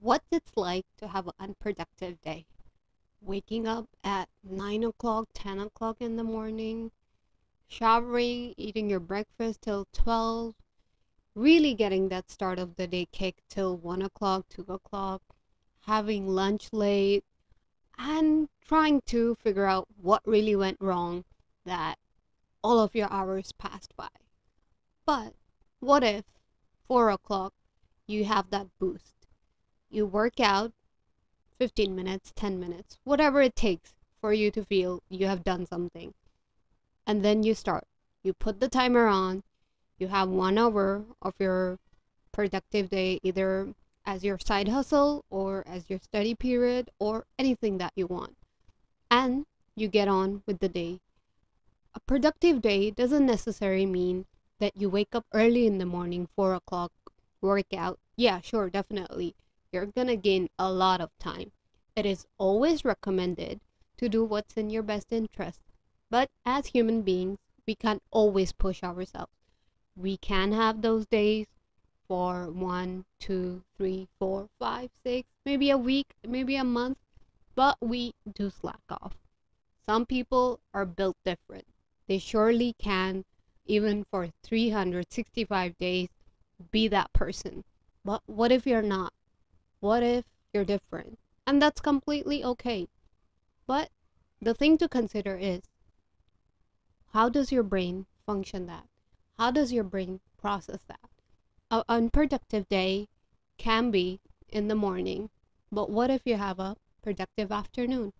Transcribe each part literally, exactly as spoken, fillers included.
what it's like to have an unproductive day. Waking up at nine o'clock, ten o'clock in the morning, showering, eating your breakfast till twelve, really getting that start of the day kick till one o'clock, two o'clock, having lunch late, and trying to figure out what really went wrong that all of your hours passed by. But what if four o'clock you have that boost? You work out fifteen minutes, ten minutes, whatever it takes for you to feel you have done something. And then you start. You put the timer on. You have one hour of your productive day, either as your side hustle or as your study period or anything that you want. And you get on with the day. A productive day doesn't necessarily mean that you wake up early in the morning, four o'clock, work out. Yeah, sure, definitely. You're gonna gain a lot of time. It is always recommended to do what's in your best interest. But as human beings, we can't always push ourselves. We can have those days for one, two, three, four, five, six, maybe a week, maybe a month, but we do slack off. Some people are built different. They surely can, even for three hundred sixty-five days, be that person. But what if you're not? What if you're different? And that's completely okay. But the thing to consider is, how does your brain function that? How does your brain process that? An unproductive day can be in the morning, but what if you have a productive afternoon?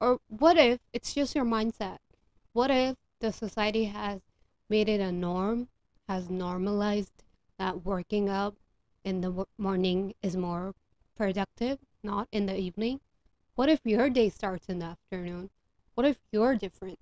Or what if it's just your mindset? What if the society has made it a norm, has normalized that working up in the morning is more productive, not in the evening? What if your day starts in the afternoon? What if you're different?